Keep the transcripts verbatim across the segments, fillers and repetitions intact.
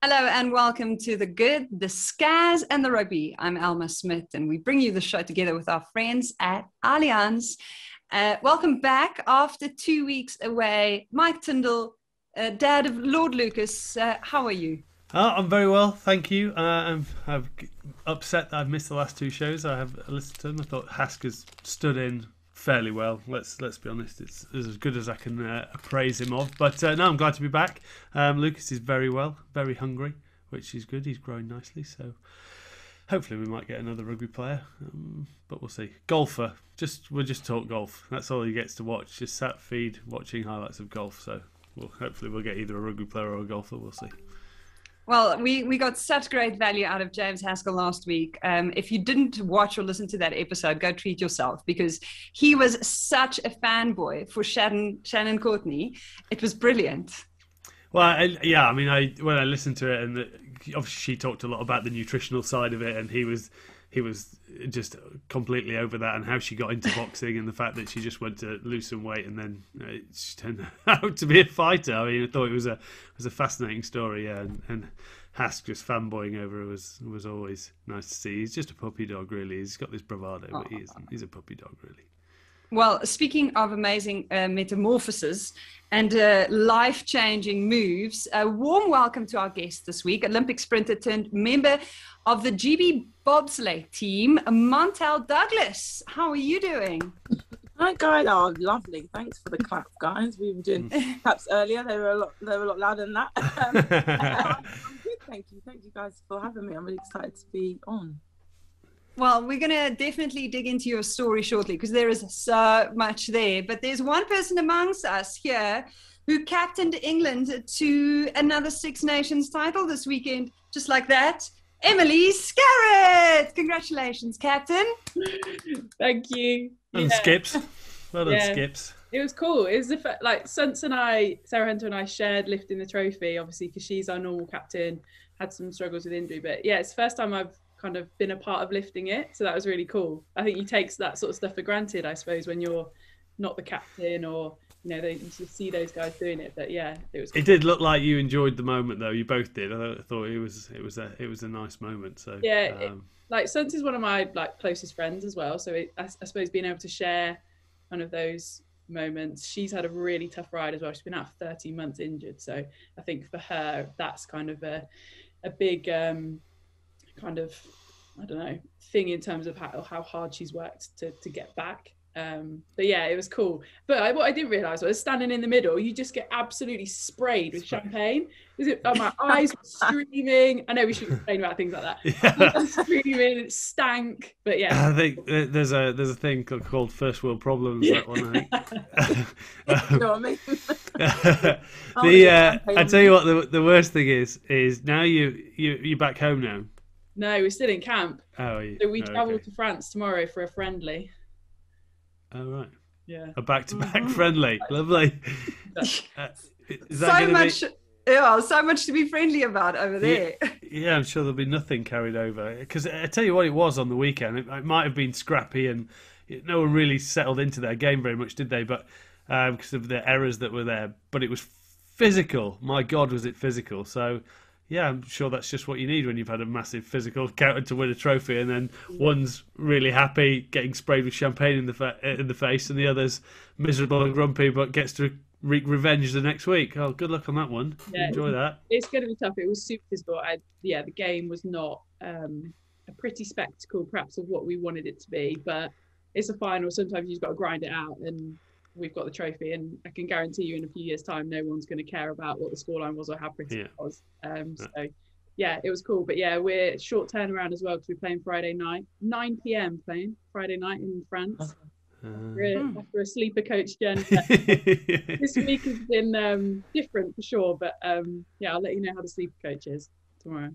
Hello and welcome to The Good, The Scaz and The Rugby. I'm Elma Smit and we bring you the show together with our friends at Allianz. Uh, welcome back after two weeks away. Mike Tindall, uh, dad of Lord Lucas, uh, how are you? Oh, I'm very well, thank you. Uh, I'm, I'm upset that I've missed the last two shows. I have listened to them. I thought Hasker's stood in fairly well. Let's let's be honest, it's, it's as good as I can uh, appraise him of. But uh, no, I'm glad to be back. Um, Lucas is very well, very hungry, which is good. He's growing nicely, so hopefully we might get another rugby player. Um, but we'll see. Golfer, just we'll just talk golf. That's all he gets to watch. Just sat feed watching highlights of golf. So we'll hopefully we'll get either a rugby player or a golfer. We'll see. Well, we, we got such great value out of James Haskell last week. Um, if you didn't watch or listen to that episode, go treat yourself because he was such a fanboy for Shannon, Shannon Courtney. It was brilliant. Well, I, yeah, I mean, I when I listened to it, and the, obviously she talked a lot about the nutritional side of it, and he was he was just completely over that and how she got into boxing and the fact that she just went to lose some weight and then you know, she turned out to be a fighter. I mean, I thought it was a it was a fascinating story, yeah, and, and Hask just fanboying over it was was always nice to see. He's just a puppy dog, really. He's got this bravado, but he isn't. He's a puppy dog, really. Well, speaking of amazing uh, metamorphoses and uh, life-changing moves, a warm welcome to our guest this week, Olympic sprinter turned member of the G B bobsleigh team, Montell Douglas. How are you doing? Hi guys, oh lovely. Thanks for the clap, guys. We were doing claps earlier. They were a lot, they were a lot louder than that. Um, I'm, I'm good, thank you. Thank you guys for having me. I'm really excited to be on. Well, we're going to definitely dig into your story shortly because there is so much there. But there's one person amongst us here who captained England to another Six Nations title this weekend, just like that. Emily Scarrett! Congratulations, Captain. Thank you. And yeah. Skips. Well done, yeah. Skips. It was cool. It was the f like Suns and I, Sarah Hunter and I shared lifting the trophy, obviously, because she's our normal captain, had some struggles with injury. But yeah, it's the first time I've kind of been a part of lifting it, so that was really cool. I think you take that sort of stuff for granted, I suppose, when you're not the captain, or you know, they you see those guys doing it. But yeah, it was cool. It did look like you enjoyed the moment, though. You both did. I thought it was it was a it was a nice moment. So yeah, um, it, like Suns is one of my like closest friends as well, so it, I, I suppose being able to share one of those moments. She's had a really tough ride as well. She's been out for thirteen months injured, so I think for her that's kind of a a big um kind of, I don't know, thing in terms of how, how hard she's worked to, to get back. Um, but yeah, it was cool. But I, what I didn't realise was standing in the middle, you just get absolutely sprayed with champagne. Is it? Oh, my eyes were streaming. I know we should complain about things like that. Yeah. Streaming, it stank. But yeah, I think there's a there's a thing called first world problems. Yeah. That one, I think. um, you know what I mean? the uh, I tell you what, the the worst thing is is now you you you're back home now. No, we're still in camp. Oh, yeah. So we oh, travel okay. to France tomorrow for a friendly. Oh, right. Yeah. A back-to-back -back mm-hmm. friendly. Lovely. uh, is that so much, be... yeah, so much to be friendly about over there. Yeah, yeah, I'm sure there'll be nothing carried over. Because I tell you what it was on the weekend. It, it might have been scrappy and it, no one really settled into their game very much, did they? But um, because of the errors that were there. But it was physical. My God, was it physical. So... yeah, I'm sure that's just what you need when you've had a massive physical counter to win a trophy, and then one's really happy getting sprayed with champagne in the fa in the face, and the other's miserable and grumpy but gets to wreak revenge the next week. Oh, good luck on that one. Yeah, enjoy that. It's going to be tough. It was super physical. I, yeah, the game was not um, a pretty spectacle, perhaps, of what we wanted it to be, but it's a final. Sometimes you've got to grind it out, and we've got the trophy, and I can guarantee you in a few years' time no one's going to care about what the scoreline was or how pretty yeah. it was. Um, so, yeah, it was cool. But, yeah, we're short turnaround as well because we're playing Friday night. nine p m playing Friday night in France. Uh, we're, hmm. After a sleeper coach journey. This week has been um, different for sure. But, um, yeah, I'll let you know how the sleeper coach is tomorrow.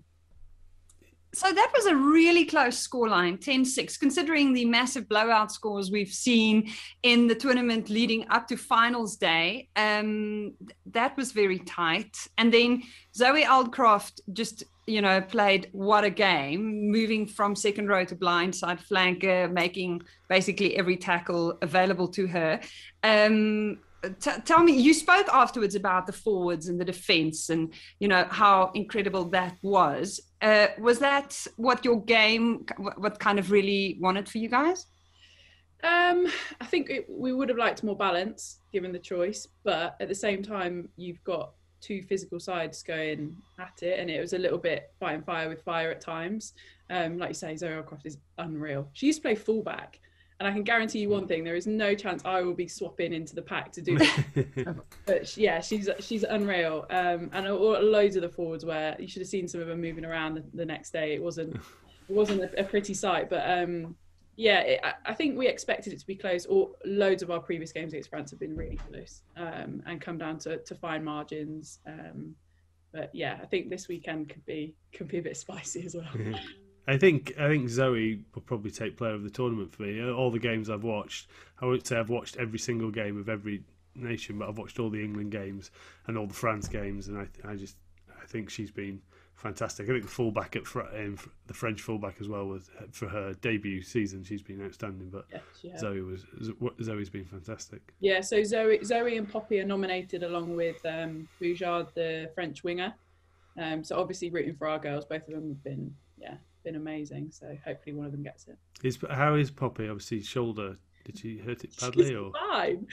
So that was a really close scoreline, ten six, considering the massive blowout scores we've seen in the tournament leading up to finals day. Um, that was very tight. And then Zoe Aldcroft just, you know, played what a game, moving from second row to blindside flanker, making basically every tackle available to her. Um, T- tell me, you spoke afterwards about the forwards and the defence and, you know, how incredible that was. Uh, was that what your game, what kind of really wanted for you guys? Um, I think it, we would have liked more balance given the choice, but at the same time, you've got two physical sides going at it, and it was a little bit fighting fire with fire at times. Um, like you say, Zoe Aldcroft is unreal. She used to play fullback. And I can guarantee you one thing: there is no chance I will be swapping into the pack to do that. But yeah, she's she's unreal. Um, and loads of the forwards were. You should have seen some of them moving around the, the next day. It wasn't it wasn't a, a pretty sight. But um, yeah, it, I think we expected it to be close. Or loads of our previous games against France have been really close um, and come down to to fine margins. Um, but yeah, I think this weekend could be could be a bit spicy as well. I think I think Zoe will probably take player of the tournament for me. All the games I've watched, I won't say I've watched every single game of every nation, but I've watched all the England games and all the France games, and I, I just I think she's been fantastic. I think the fullback at um, the French fullback as well was for her debut season. She's been outstanding, but yes, yeah. Zoe was Zoe's been fantastic. Yeah, so Zoe Zoe and Poppy are nominated along with um, Boujard, the French winger. Um, so obviously rooting for our girls. Both of them have been yeah. been amazing, so hopefully one of them gets it. Is how is Poppy? Obviously, shoulder. Did she hurt it badly? She's or fine.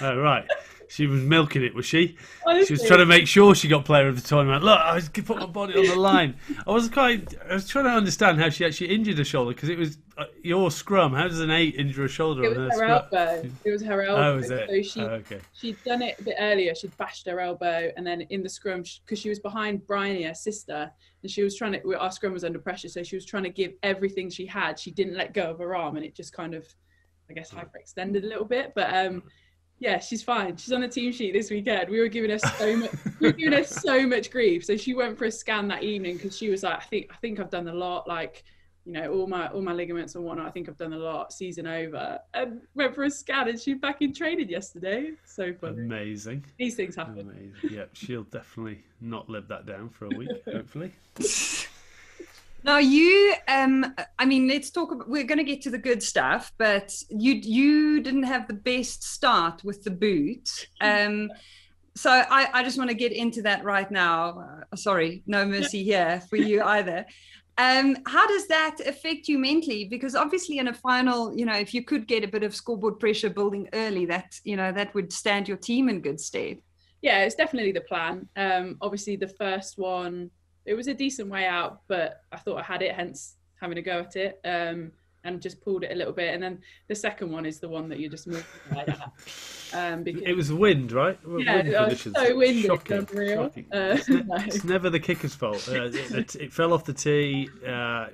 Oh right, she was milking it, was she? Honestly. She was trying to make sure she got player of the tournament. Look, I was put my body on the line. I was quite. I was trying to understand how she actually injured her shoulder because it was uh, your scrum. How does an eight injure a shoulder? It was on her, her elbow. It was her elbow. Oh, was it? So she, oh, okay. She'd done it a bit earlier. She'd bashed her elbow, and then in the scrum because she was behind Bryony, her sister. And she was trying to, our scrum was under pressure, so she was trying to give everything she had. She didn't let go of her arm, and it just kind of, I guess, hyperextended a little bit. But um, yeah, she's fine. She's on the team sheet this weekend. We were giving her so much, we were giving her so much grief. So she went for a scan that evening because she was like, I think, I think I've done a lot. Like, you know, all my all my ligaments and whatnot. I think I've done a lot. Season over. And went for a scan, and she's back in training yesterday. So funny. Amazing. These things happen. Amazing. Yeah, she'll definitely not live that down for a week. Hopefully. Now you, um, I mean, let's talk about, we're going to get to the good stuff, but you you didn't have the best start with the boot. Um, so I, I just want to get into that right now. Uh, sorry, no mercy here for you either. Um, how does that affect you mentally? Because obviously in a final, you know, if you could get a bit of scoreboard pressure building early, that, you know, that would stand your team in good stead. Yeah, it's definitely the plan. Um, obviously the first one, it was a decent way out, but I thought I had it, hence having a go at it, um, and just pulled it a little bit. And then the second one is the one that you just moved like that. Um, because it was wind, right? Yeah, wind it was so windy. Shocking. It's unreal. Shocking. Uh, it's, ne- no. It's never the kicker's fault. Uh, it, it, it fell off the tee. Uh,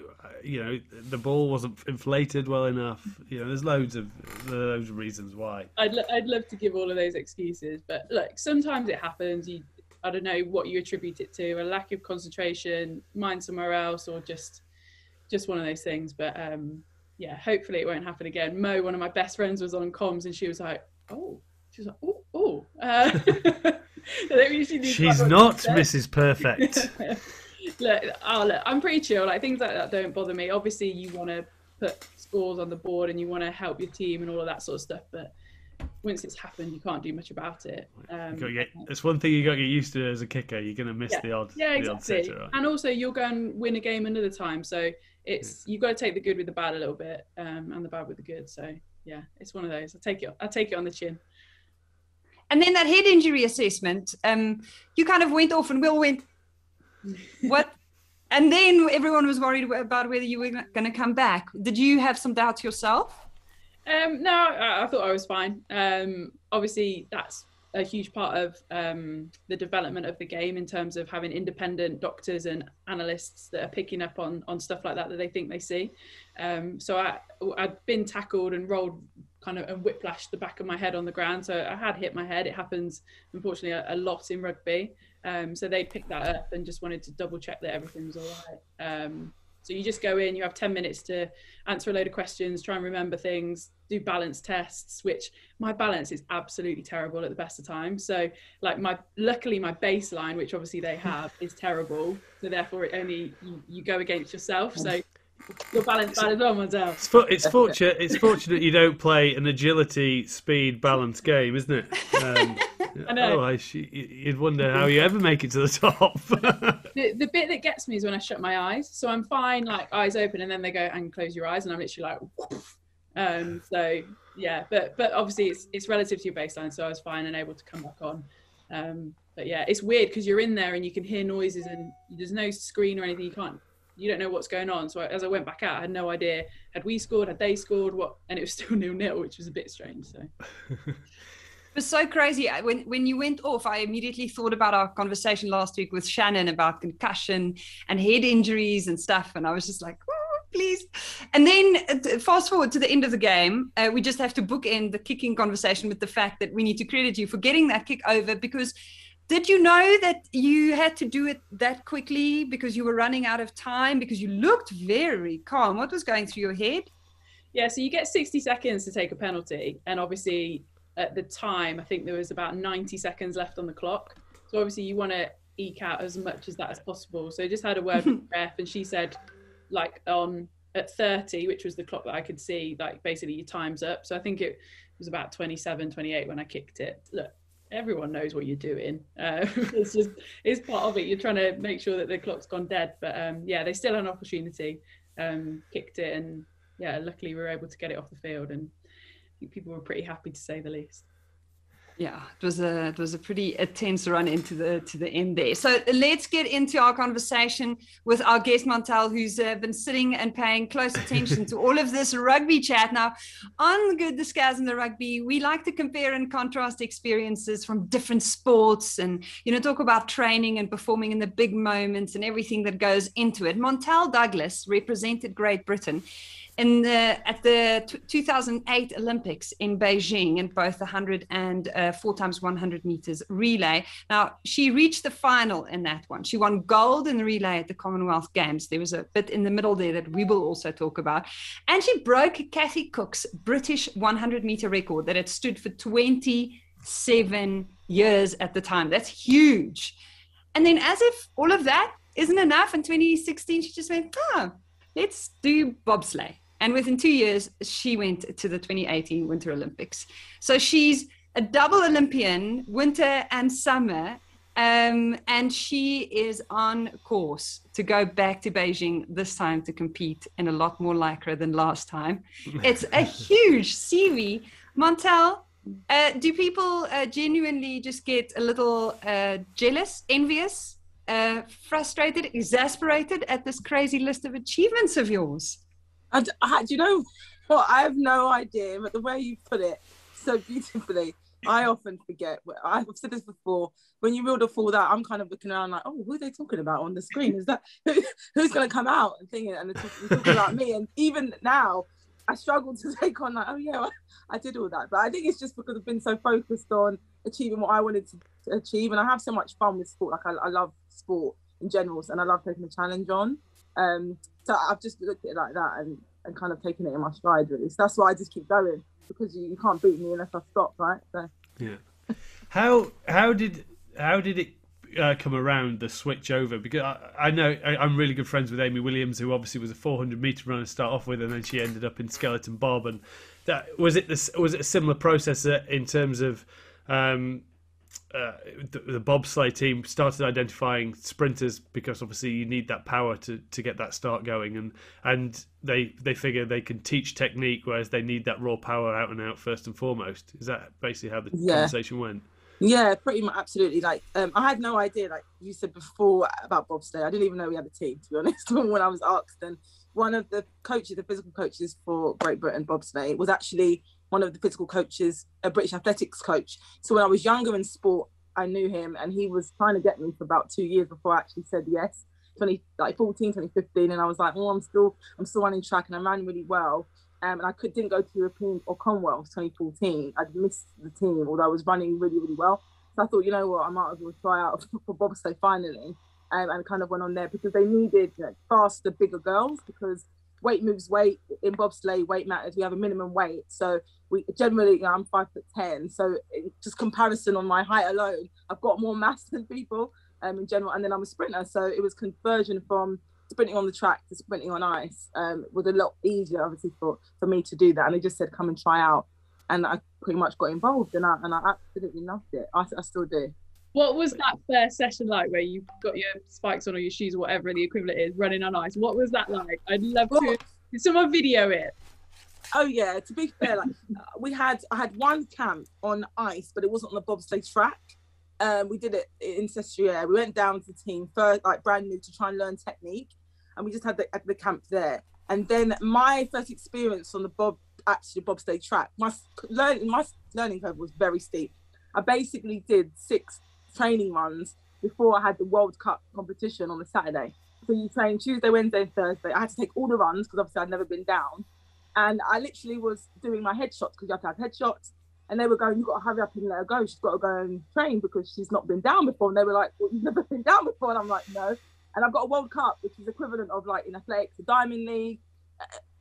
you know, the ball wasn't inflated well enough. You know, there's loads of loads of reasons why. I'd lo- I'd love to give all of those excuses, but look, sometimes it happens. You. I don't know what you attribute it to, a lack of concentration, mind somewhere else, or just just one of those things. But um, yeah, hopefully it won't happen again. Mo, one of my best friends, was on comms and she was like, oh, she was like, oh, oh. Uh, she's not Missus Perfect. look, oh, look, I'm pretty chill. Like things like that don't bother me. Obviously you want to put scores on the board and you want to help your team and all of that sort of stuff. But once it's happened, you can't do much about it. Um, get, it's one thing you got to get used to as a kicker. You're going to miss yeah, the odd, yeah, exactly. The odd setter, right? And also, you'll go and win a game another time. So it's yeah. You've got to take the good with the bad a little bit, um, and the bad with the good. So yeah, it's one of those. I take it. I take it on the chin. And then that head injury assessment. Um, you kind of went off, and Will went, what? And then everyone was worried about whether you were going to come back. Did you have some doubts yourself? Um, no, I, I thought I was fine. Um, obviously, that's a huge part of um, the development of the game in terms of having independent doctors and analysts that are picking up on, on stuff like that that they think they see. Um, so I, I'd been tackled and rolled kind of and whiplashed the back of my head on the ground. So I had hit my head. It happens, unfortunately, a, a lot in rugby. Um, so they picked that up and just wanted to double check that everything was all right. Um, So you just go in, you have ten minutes to answer a load of questions, try and remember things, do balance tests, which my balance is absolutely terrible at the best of times. So like my, luckily my baseline, which obviously they have, is terrible. So therefore it only, you, you go against yourself. So You're balanced bad as well, Montell. It's, for, it's fortunate. It's fortunate you don't play an agility, speed, balance game, isn't it? Um, I know. Otherwise, you'd wonder how you ever make it to the top. the, the bit that gets me is when I shut my eyes. So I'm fine, like eyes open, and then they go and close your eyes, and I'm literally like, woof. Um, so yeah, but but obviously it's it's relative to your baseline, so I was fine and able to come back on. Um, but yeah, it's weird because you're in there and you can hear noises, and there's no screen or anything. You can't. You don't know what's going on. So as I went back out, I had no idea. Had we scored? Had they scored? What? And it was still nil nil, which was a bit strange. So it was so crazy. When when you went off, I immediately thought about our conversation last week with Shannon about concussion and head injuries and stuff. And I was just like, oh, please. And then fast forward to the end of the game, uh, we just have to bookend the kicking conversation with the fact that we need to credit you for getting that kick over, because did you know that you had to do it that quickly because you were running out of time? Because you looked very calm. What was going through your head? Yeah, so you get sixty seconds to take a penalty. And obviously, at the time, I think there was about ninety seconds left on the clock. So obviously, you want to eke out as much as that as possible. So I just had a word with the ref, and she said, like, on at thirty, which was the clock that I could see, like, basically, your time's up. So I think it was about twenty-seven, twenty-eight when I kicked it. Look. Everyone knows what you're doing. Uh, it's just, it's part of it. You're trying to make sure that the clock's gone dead. But um, yeah, they still had an opportunity, um, kicked it. And yeah, luckily we were able to get it off the field. And I think people were pretty happy, to say the least. Yeah, it was a it was a pretty intense run into the to the end there. So let's get into our conversation with our guest Montell, who's uh, been sitting and paying close attention to all of this rugby chat. Now, on Good Scaz and the Rugby, we like to compare and contrast experiences from different sports, and you know talk about training and performing in the big moments and everything that goes into it. Montell Douglas represented Great Britain in the, at the t- two thousand eight Olympics in Beijing in both the one hundred and uh, four times one hundred meters relay. Now, she reached the final in that one. She won gold in the relay at the Commonwealth Games. There was a bit in the middle there that we will also talk about. And she broke Cathy Cook's British one hundred meter record that had stood for twenty-seven years at the time. That's huge. And then, as if all of that isn't enough, in twenty sixteen, she just went, oh, let's do bobsleigh. And within two years, she went to the twenty eighteen Winter Olympics. So she's a double Olympian, winter and summer. Um, and she is on course to go back to Beijing this time to compete in a lot more lycra than last time. It's a huge C V. Montell, uh, do people uh, genuinely just get a little uh, jealous, envious, uh, frustrated, exasperated at this crazy list of achievements of yours? I, I, do you know what? I have no idea, but the way you put it so beautifully, I often forget. I've said this before. When you ruled off all that, I'm kind of looking around like, oh, who are they talking about on the screen? Is that who, who's going to come out and thinking and they're talking, talking about me? And even now, I struggle to take on like, oh yeah, I, I did all that. But I think it's just because I've been so focused on achieving what I wanted to achieve, and I have so much fun with sport. Like I, I love sport in general, and I love taking the challenge on. Um, So I've just looked at it like that and, and kind of taken it in my stride, really. So that's why I just keep going, because you, you can't beat me unless I stop, right? So. Yeah. How how did how did it uh, come around, the switch over? Because I, I know I, I'm really good friends with Amy Williams, who obviously was a four hundred meter runner to start off with, and then she ended up in skeleton bob. And that was it. This was it a similar process in terms of um, uh, the, the bobsleigh team started identifying sprinters, because obviously you need that power to, to get that start going, and and they they figure they can teach technique, whereas they need that raw power out and out first and foremost. Is that basically how the yeah. conversation went? Yeah, pretty much, absolutely. Like um, I had no idea, like you said before, about bobsleigh. I didn't even know we had a team, to be honest. When I was asked, and one of the coaches, the physical coaches for Great Britain bobsleigh, was actually one of the physical coaches, a British athletics coach. So when I was younger in sport, I knew him, and he was trying to get me for about two years before I actually said yes, twenty fourteen, twenty fifteen. And I was like, oh, I'm still, I'm still running track, and I ran really well. Um, and I could, didn't go to European or Commonwealth twenty fourteen. I'd missed the team, although I was running really, really well. So I thought, you know what, I might as well try out for bobsleigh finally. Um, and kind of went on there because they needed, you know, faster, bigger girls, because weight moves weight in bobsleigh. Weight matters. We have a minimum weight, so we generally, you know, I'm five foot ten, so just comparison on my height alone, I've got more mass than people um, in general. And then I'm a sprinter, so it was conversion from sprinting on the track to sprinting on ice um, was a lot easier, obviously, for, for me to do that. And they just said, come and try out. And I pretty much got involved, and I, and I absolutely loved it. I, I still do. What was that first session like where you got your spikes on or your shoes or whatever the equivalent is, running on ice? What was that like? I'd love well, to, did someone video it? Oh yeah, to be fair, like we had, I had one camp on ice, but it wasn't on the bobsleigh track. Um, we did it in Sestriere. We went down to the team, first, like brand new, to try and learn technique. And we just had the, had the camp there. And then my first experience on the bob, actually bobsleigh track, my learning, my learning curve was very steep. I basically did six training runs before I had the World Cup competition on the Saturday. So you train Tuesday, Wednesday, and Thursday. I had to take all the runs because obviously I'd never been down. And I literally was doing my headshots because you have to have headshots. And they were going, you've got to hurry up and let her go. She's got to go and train because she's not been down before. And they were like, well, you've never been down before. And I'm like, no. And I've got a World Cup, which is equivalent of like in athletics, the Diamond League,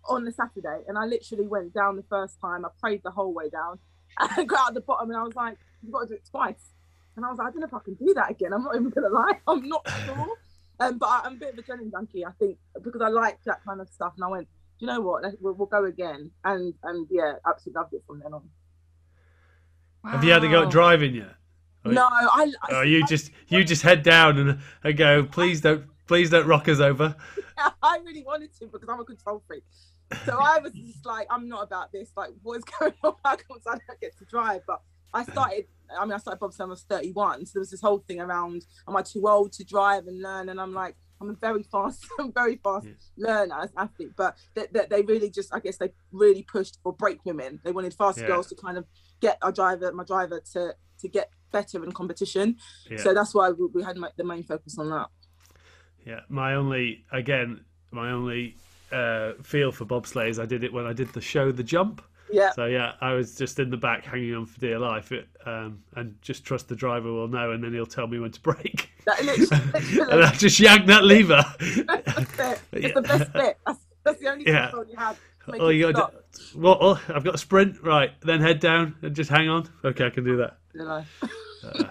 on the Saturday. And I literally went down the first time. I prayed the whole way down. I got out the bottom and I was like, you've got to do it twice. And I was like, I don't know if I can do that again. I'm not even going to lie. I'm not sure. Um, but I, I'm a bit of a adrenaline junkie, I think, because I like that kind of stuff. And I went, do you know what? Let's, we'll, we'll go again. And, and yeah, absolutely loved it from then on. Wow. Have you had to go driving yet? Or no, I. I or you I, just you just head down and, and go. Please don't, please don't rock us over. Yeah, I really wanted to because I'm a control freak. So I was just like, I'm not about this. Like, what is going on? How come I don't get to drive? But I started. I mean, I started bobsleigh when I was thirty-one. So there was this whole thing around, am I too old to drive and learn? And I'm like, I'm a very fast, I'm very fast yes. learner as an athlete. But that they, they, they really just, I guess, they really pushed for break women. They wanted fast yeah. girls to kind of get our driver, my driver, to to get better in competition. Yeah. So that's why we, we had my, the main focus on that. Yeah, my only again, my only uh, feel for bobsleighs, I did it when I did the show, The Jump. Yeah. So yeah, I was just in the back hanging on for dear life, it, um, and just trust the driver will know, and then he'll tell me when to brake. That literally, literally. And I just yanked that lever. That's it. It's yeah. the best bit. That's, that's the only yeah. control you have. Oh, you got to, well, oh, I've got a sprint, right? Then head down and just hang on. Okay, I can do that. Yeah. uh,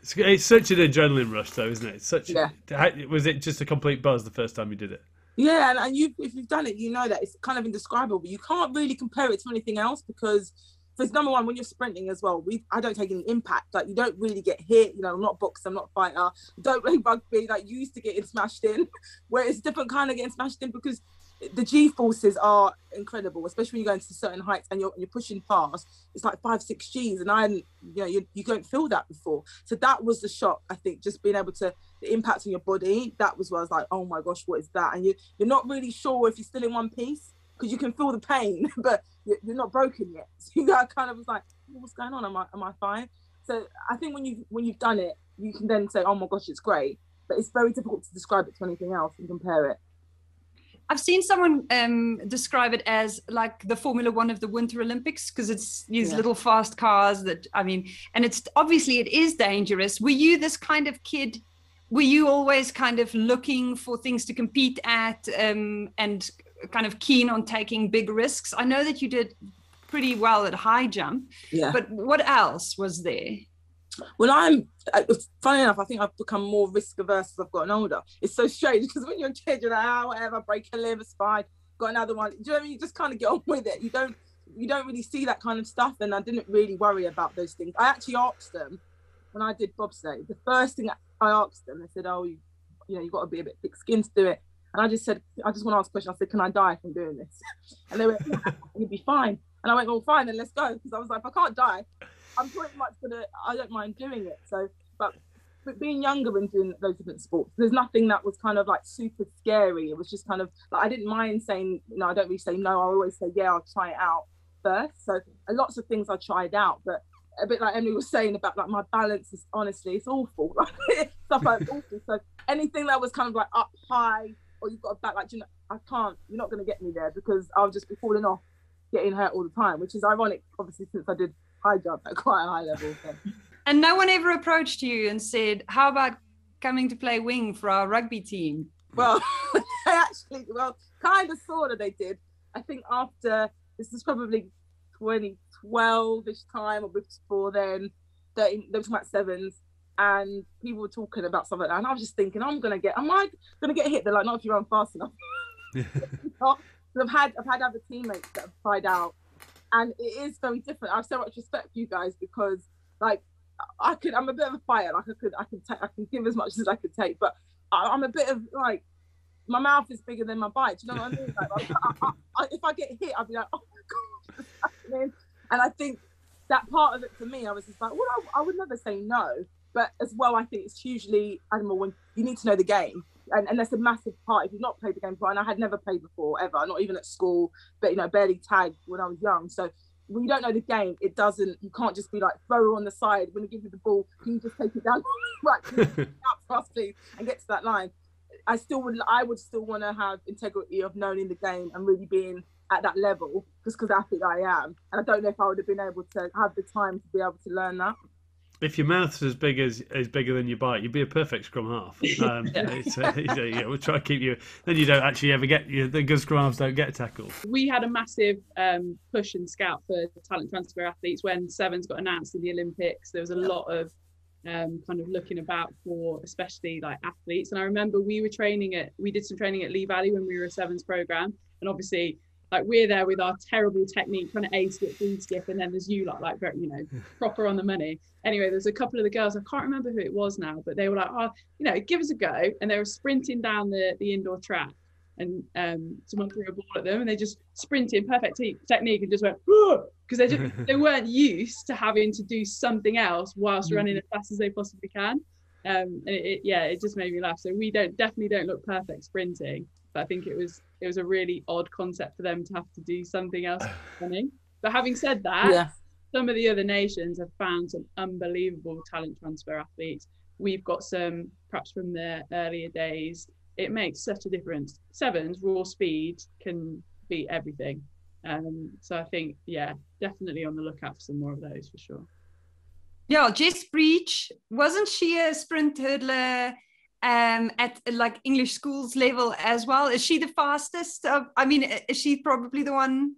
it's, it's such an adrenaline rush, though, isn't it? It's such. Yeah. A, was it just a complete buzz the first time you did it? Yeah, and, and you, if you've done it, you know that it's kind of indescribable. You can't really compare it to anything else because, for number one, when you're sprinting as well, we I don't take any impact. Like, you don't really get hit. You know, I'm not boxer, I'm not a fighter. Don't play rugby. Like, you used to getting smashed in, where it's a different kind of getting smashed in because the G-forces are incredible, especially when you go into certain heights and you're, you're pushing past. It's like five, six Gs, and I, you know, you, you don't feel that before. So that was the shock, I think, just being able to, the impact on your body, that was where I was like, oh my gosh, what is that? And you, you're not really sure if you're still in one piece because you can feel the pain, but you're, you're not broken yet. So you know, I kind of was like, what's going on? Am I, am I fine? So I think when you've, when you've done it, you can then say, oh my gosh, it's great. But it's very difficult to describe it to anything else and compare it. I've seen someone um, describe it as like the Formula One of the Winter Olympics because it's these yeah. little fast cars that, I mean, and it's obviously it is dangerous. Were you this kind of kid? Were you always kind of looking for things to compete at um, and kind of keen on taking big risks? I know that you did pretty well at high jump, yeah. but what else was there? Well, I'm, funny enough, I think I've become more risk averse as I've gotten older. It's so strange because when you're a kid, you're like, ah, oh, whatever, break a limb, a spine, got another one. Do you know what I mean? You just kind of get on with it. You don't, you don't really see that kind of stuff. And I didn't really worry about those things. I actually asked them when I did bobsleigh, the first thing I asked them, they said, oh, you, you know, you've got to be a bit thick skinned to do it. And I just said, I just want to ask a question. I said, can I die from doing this? And they went, yeah, you'd be fine. And I went, well, fine, then let's go. Because I was like, if I can't die, I'm pretty much gonna, I don't mind doing it. So, but, but being younger and doing those different sports, there's nothing that was kind of like super scary. It was just kind of, like, I didn't mind saying, you know, I don't really say no. I always say, yeah, I'll try it out first. So uh, lots of things I tried out, but a bit like Emily was saying about like my balance is honestly, it's awful. Like, stuff like it's awful. So anything that was kind of like up high or you've got a back, like, you know, I can't, you're not gonna get me there because I'll just be falling off, getting hurt all the time, which is ironic, obviously, since I did high jump at quite a high level. So. And no one ever approached you and said, how about coming to play wing for our rugby team? Well, they actually, well, kind of sort of they did. I think after, this is probably twenty twelve-ish time or before then, thirteen, they were talking about sevens. and people were talking about something like that, and I was just thinking, I'm gonna get, am I gonna get hit? They're like, not if you run fast enough. I've had, I've had other teammates that have tried out, and it is very different. I have so much respect for you guys because, like, I could, I'm a bit of a fighter. Like, I could, I can take, I can give as much as I could take, but I, I'm a bit of like, my mouth is bigger than my bite. Do you know what I mean? Like, I, I, I, if I get hit, I'll be like, oh my gosh, what's happening? And I think that part of it for me, I was just like, well, I, I would never say no. But as well, I think it's hugely animal when you need to know the game. And, and that's a massive part. If you've not played the game before, and I had never played before, ever, not even at school, but, you know, barely tagged when I was young. So when you don't know the game, it doesn't, you can't just be like, throw her on the side. When he gives you the ball, can you just take it down? Right, can you take it out for us, please, and get to that line? I still would, I would still want to have integrity of knowing the game and really being at that level, just because I think I am. And I don't know if I would have been able to have the time to be able to learn that. If your mouth's as big as is bigger than your bite, you'd be a perfect scrum half. Um, yeah. It's, uh, you know, yeah, we'll try to keep you. Then you don't actually ever get you. The good scrum halves don't get tackled. We had a massive um, push and scout for talent transfer athletes when sevens got announced in the Olympics. There was a lot of um, kind of looking about for, especially like athletes. And I remember we were training at, we did some training at Lee Valley when we were a sevens program, and obviously, like, we're there with our terrible technique, trying to A skip, B skip, and then there's you lot, like, you know, proper on the money. Anyway, there's a couple of the girls, I can't remember who it was now, but they were like, oh, you know, give us a go. And they were sprinting down the, the indoor track, and um, someone threw a ball at them, and they just sprinted, perfect te- technique, and just went, because they just they weren't used to having to do something else whilst mm-hmm. running as fast as they possibly can. Um, and it, it, yeah, it just made me laugh. So we don't definitely don't look perfect sprinting. But I think it was it was a really odd concept for them to have to do something else. But having said that, yeah. some of the other nations have found some unbelievable talent transfer athletes. We've got some, perhaps from the earlier days. It makes such a difference. Sevens, raw speed can beat everything. Um, so I think, yeah, definitely on the lookout for some more of those for sure. Yeah, Jess Breach, wasn't she a sprint hurdler um at like English schools level as well? Is she the fastest of, I mean, is she probably the one?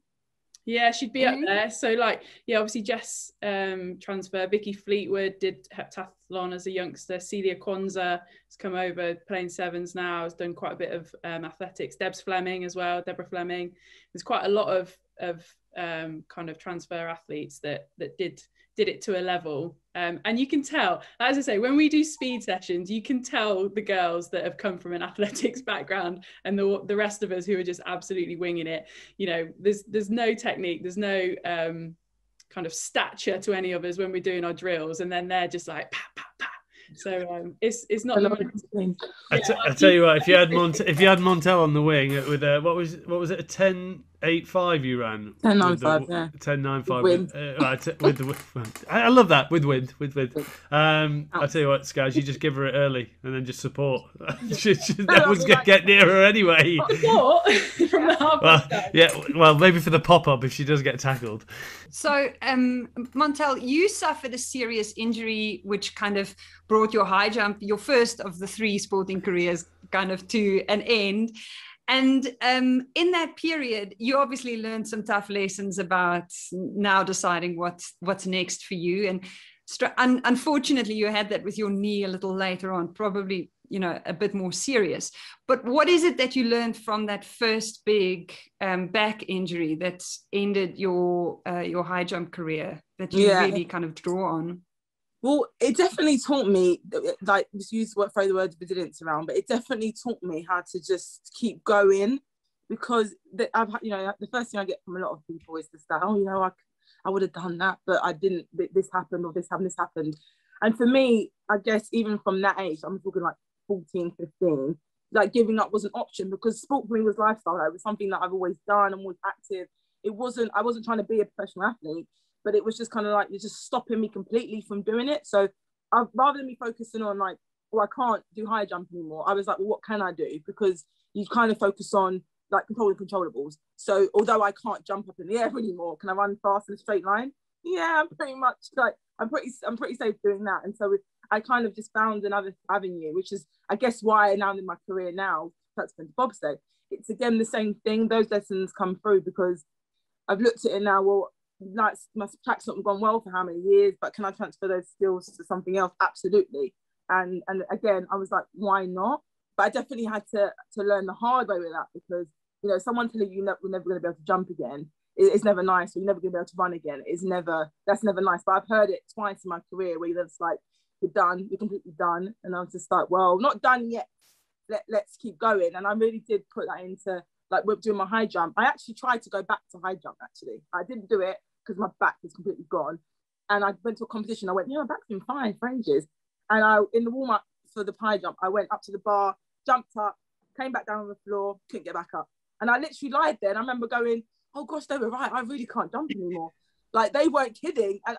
Yeah, she'd be mm-hmm. up there. So like, yeah, obviously Jess um transfer, Vicky Fleetwood did heptathlon as a youngster, Celia Kwanza has come over playing sevens now, has done quite a bit of um, athletics, Debs Fleming as well, Deborah Fleming. There's quite a lot of of um kind of transfer athletes that that did did it to a level, um, and you can tell, as I say, when we do speed sessions, you can tell the girls that have come from an athletics background and the the rest of us who are just absolutely winging it. You know, there's there's no technique, there's no um, kind of stature to any of us when we're doing our drills, and then they're just like pa pa pa. So um, it's it's not. The I, t- I tell you what, if you had Mont if you had Montell on the wing with a, what was what was it a ten. Eight five, you ran. Ten nine five, yeah. Ten nine five with, with, uh, with the wind. I love that with wind, with wind. Um, I tell you what, Scaz, you just give her it early and then just support. she, she, no one's gonna like, get near her anyway. What? From the half. Well, yeah. Well, maybe for the pop up if she does get tackled. So, um, Montell, you suffered a serious injury, which kind of brought your high jump, your first of the three sporting careers, kind of to an end. And um, in that period, you obviously learned some tough lessons about now deciding what's, what's next for you. And st- un- unfortunately, you had that with your knee a little later on, probably, you know, a bit more serious. But what is it that you learned from that first big um, back injury that ended your uh, your high jump career that you yeah. really kind of draw on? Well, it definitely taught me, like, just use what throw the word resilience around, but it definitely taught me how to just keep going, because the, I've, you know, the first thing I get from a lot of people is just that, oh, you know, I, I would have done that, but I didn't. This happened, or this happened, this happened. And for me, I guess even from that age, I'm talking like fourteen, fifteen, like giving up was an option, because sport for me was lifestyle. Like, it was something that I've always done. I'm always active. It wasn't. I wasn't trying to be a professional athlete. But it was just kind of like, you're just stopping me completely from doing it. So I, rather than me focusing on like, well, I can't do high jump anymore, I was like, well, what can I do? Because you kind of focus on like controlling controllables. So although I can't jump up in the air anymore, can I run fast in a straight line? Yeah, I'm pretty much like, I'm pretty, I'm pretty safe doing that. And so I kind of just found another avenue, which is, I guess, why now in my career now, that's been bobsled. It's again, the same thing. Those lessons come through because I've looked at it now. Well, like my practice not gone well for how many years, but can I transfer those skills to something else? Absolutely. And and again, I was like, why not? But I definitely had to to learn the hard way with that, because you know, someone telling you we're never going to be able to jump again, it, it's never nice. Or you're never going to be able to run again. It's never that's never nice. But I've heard it twice in my career where you're just like, you're done, you're completely done, and I was just like, well, not done yet. Let let's keep going. And I really did put that into. Like we're doing my high jump. I actually tried to go back to high jump, actually. I didn't do it because my back was completely gone. And I went to a competition. I went, yeah, my back's been fine for ages. And I, in the warm-up for the high jump, I went up to the bar, jumped up, came back down on the floor, couldn't get back up. And I literally lied there. And I remember going, oh gosh, they were right. I really can't jump anymore. Like they weren't kidding. And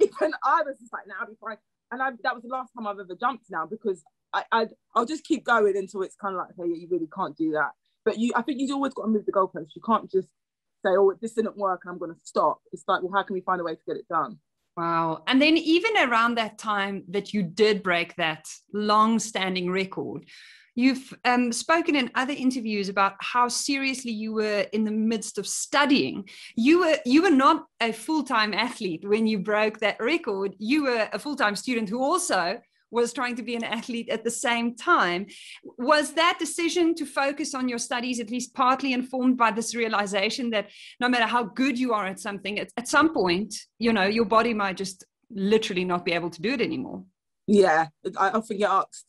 even I was just like, nah, I'll be fine. And I, that was the last time I've ever jumped now, because I, I, I'll just keep going until it's kind of like, hey, you really can't do that. But you, I think you've always got to move the goalposts. You can't just say, oh, this didn't work and I'm going to stop. It's like, well, how can we find a way to get it done? Wow. And then even around that time that you did break that long-standing record, you've um, spoken in other interviews about how seriously you were in the midst of studying. You were you were not a full-time athlete when you broke that record. You were a full-time student who also was trying to be an athlete at the same time. Was that decision to focus on your studies at least partly informed by this realization that no matter how good you are at something, at, at some point, you know, your body might just literally not be able to do it anymore? Yeah, I often get asked,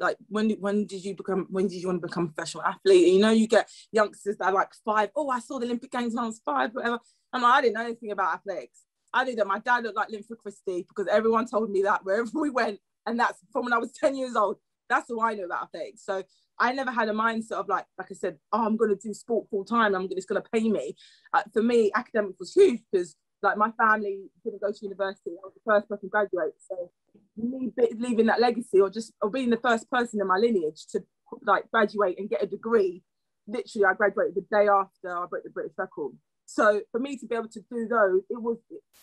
like, when when did you become, when did you want to become a professional athlete? And, you know, you get youngsters that are like five, oh, I saw the Olympic Games when I was five, whatever. And I didn't know anything about athletics. I knew that my dad looked like Linford Christie because everyone told me that wherever we went. And that's from when I was ten years old. That's all I knew about athletics. So I never had a mindset of like, like I said, oh, I'm going to do sport full time. I'm it's going to pay me. Uh, for me, academics was huge because like my family didn't go to university. I was the first person to graduate. So me leaving that legacy or just or being the first person in my lineage to like graduate and get a degree. Literally, I graduated the day after I broke the British record. So for me to be able to do those, it was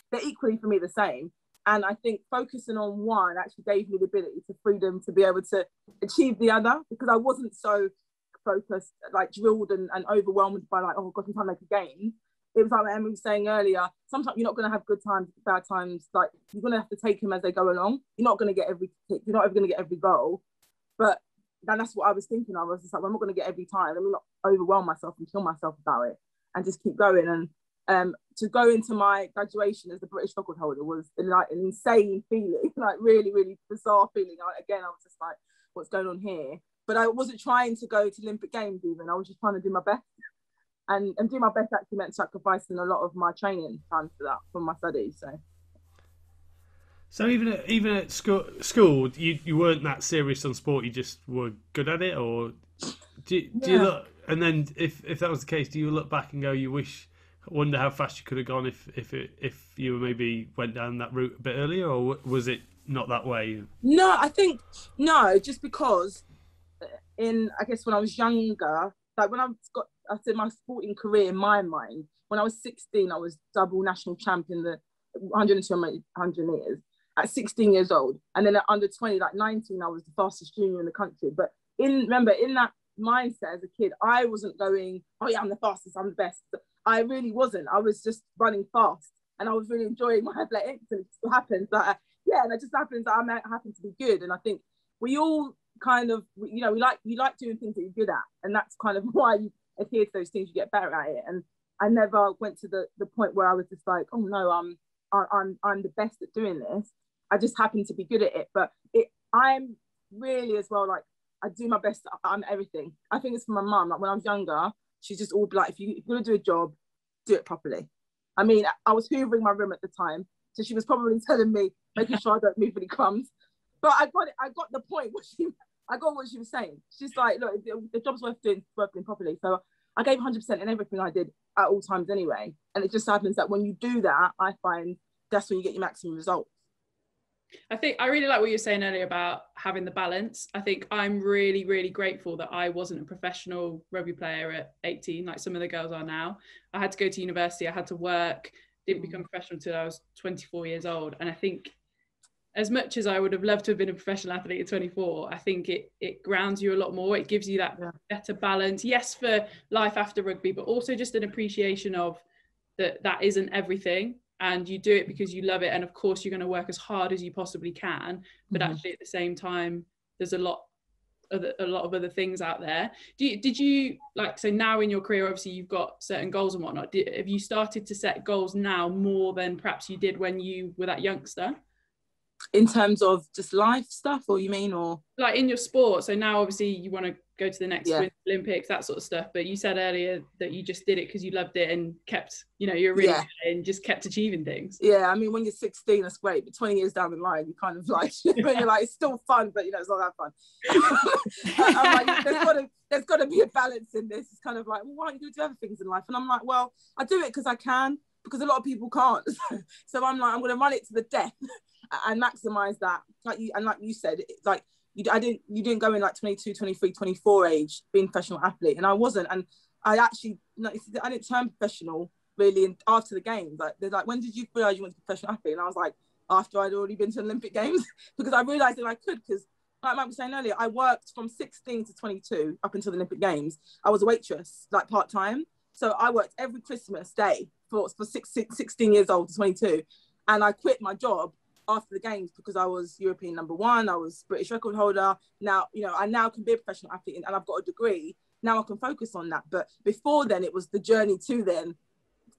they're equally for me the same. And I think focusing on one actually gave me the ability to freedom to be able to achieve the other, because I wasn't so focused, like drilled and, and overwhelmed by like, oh, God, I'm trying to make a game. It was like what Emily was saying earlier, sometimes you're not going to have good times, bad times. Like you're going to have to take them as they go along. You're not going to get every kick. You're not ever going to get every goal. But then that's what I was thinking. I was just like, well, I'm not going to get every time. Let me not overwhelm myself and kill myself about it and just keep going. And Um, to go into my graduation as the British record holder was like an insane feeling, like really, really bizarre feeling. I, again, I was just like, what's going on here? But I wasn't trying to go to Olympic Games even. I was just trying to do my best. And, and do my best actually meant sacrificing a lot of my training time for that, for my studies. So, so even at, even at school, school you, you weren't that serious on sport, you just were good at it? Or do, do yeah. you look, and then if, if that was the case, do you look back and go, you wish... wonder how fast you could have gone if if it, if you maybe went down that route a bit earlier, or was it not that way? No, I think no, just because in I guess when I was younger, like when I got I said my sporting career in my mind, when I was sixteen, I was double national champion the one hundred and two hundred meters at sixteen years old, and then at under twenty, like nineteen, I was the fastest junior in the country. But in remember in that mindset as a kid, I wasn't going, oh yeah, I'm the fastest, I'm the best. I really wasn't. I was just running fast and I was really enjoying my athletics, and it just happens that, I, yeah, and it just happens that I happen to be good. And I think we all kind of, you know, we like, you like doing things that you're good at, and that's kind of why you adhere to those things, you get better at it. And I never went to the, the point where I was just like, oh no, I'm, I'm, I'm the best at doing this. I just happen to be good at it. But it, I'm really as well, like I do my best. I'm everything. I think it's from my mum. Like when I was younger, she's just all like, if, you, if you're going to do a job, do it properly. I mean, I was hoovering my room at the time, so she was probably telling me, making sure I don't move any crumbs. But I got it. I got the point. What she, I got what she was saying. She's like, look, the, the job's worth doing, worth doing properly. So I gave one hundred percent in everything I did at all times anyway. And it just happens that when you do that, I find that's when you get your maximum results. I think I really like what you were saying earlier about having the balance. I think I'm really, really grateful that I wasn't a professional rugby player at eighteen, like some of the girls are now. I had to go to university, I had to work, didn't become professional until I was twenty-four years old. And I think as much as I would have loved to have been a professional athlete at twenty-four, I think it it grounds you a lot more. It gives you that yeah. better balance, yes, for life after rugby, but also just an appreciation of that that isn't everything, and you do it because you love it, and of course you're going to work as hard as you possibly can, but mm-hmm. actually at the same time there's a lot other, a lot of other things out there. Do you, did you like so now in your career obviously you've got certain goals and whatnot, did, have you started to set goals now more than perhaps you did when you were that youngster? In terms of just life stuff, or you mean, or like in your sport? So now obviously you want to go to the next yeah. Olympics, that sort of stuff, but you said earlier that you just did it because you loved it and kept, you know, you're really yeah. and just kept achieving things. Yeah, I mean when you're sixteen that's great, but twenty years down the line you kind of like yeah. when you're like it's still fun but you know it's not that fun. I'm like, there's got to there's got to be a balance in this. It's kind of like, well, why don't you do other things in life? And I'm like, well, I do it because I can, because a lot of people can't. So I'm like, I'm going to run it to the death and maximize that. Like you, and like you said, like you, I didn't, you didn't go in like twenty-two, twenty-three, twenty-four age being a professional athlete, and I wasn't. And I actually, I didn't turn professional really after the games. Like they're like, when did you realize you went to professional athlete? And I was like, after I'd already been to Olympic Games, because I realized that I could. Because like Mike was saying earlier, I worked from sixteen to twenty-two up until the Olympic Games. I was a waitress, like part time. So I worked every Christmas day for, for six, six, sixteen years old to twenty-two, and I quit my job after the games because I was European number one, I was British record holder. Now, you know, I now can be a professional athlete and, and I've got a degree. Now I can focus on that. But before then, it was the journey to then,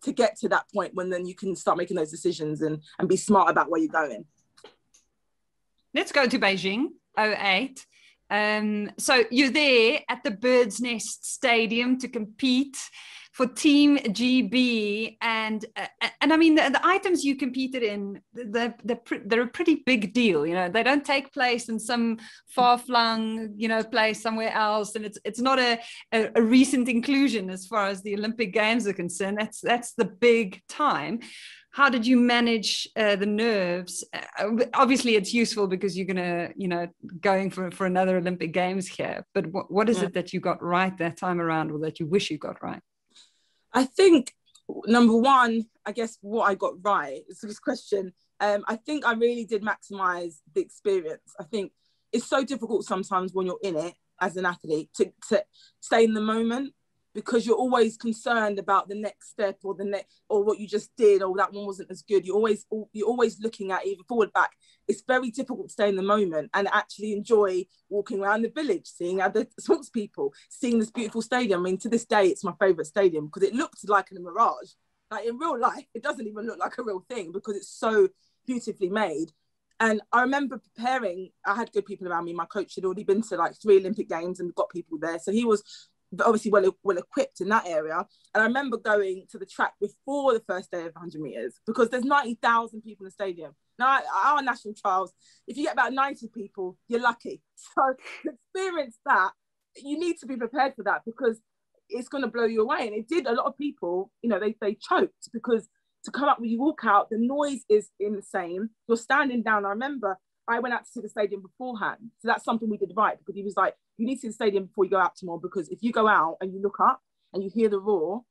to get to that point when then you can start making those decisions and, and be smart about where you're going. Let's go to Beijing, oh eight. Um, so you're there at the Bird's Nest Stadium to compete for Team G B, and uh, and I mean the, the items you competed in, they're, they're, they're a pretty big deal, you know. They don't take place in some far-flung, you know, place somewhere else, and it's it's not a, a, a recent inclusion as far as the Olympic Games are concerned. That's that's the big time. How did you manage uh, the nerves? Uh, obviously, it's useful because you're gonna, you know, going for for another Olympic Games here. But what what is yeah. it that you got right that time around, or that you wish you got right? I think number one, I guess what I got right is this question. Um, I think I really did maximize the experience. I think it's so difficult sometimes when you're in it as an athlete to, to stay in the moment, because you're always concerned about the next step or the next, or what you just did, or that one wasn't as good. You're always, you're always looking at even forward, back. It's very difficult to stay in the moment and actually enjoy walking around the village, seeing other sports people, seeing this beautiful stadium. I mean, to this day, it's my favorite stadium because it looked like a mirage. Like in real life, it doesn't even look like a real thing because it's so beautifully made. And I remember preparing, I had good people around me. My coach had already been to like three Olympic Games and got people there. So he was, but obviously well, well equipped in that area. And I remember going to the track before the first day of one hundred metres because there's ninety thousand people in the stadium. Now, our national trials, if you get about ninety people, you're lucky. So to experience that, you need to be prepared for that because it's going to blow you away. And it did. A lot of people, you know, they, they choked because to come up, when you walk out, the noise is insane. You're standing down. I remember I went out to see the stadium beforehand. So that's something we did right, because he was like, you need to see the stadium before you go out tomorrow, because if you go out and you look up and you hear the roar,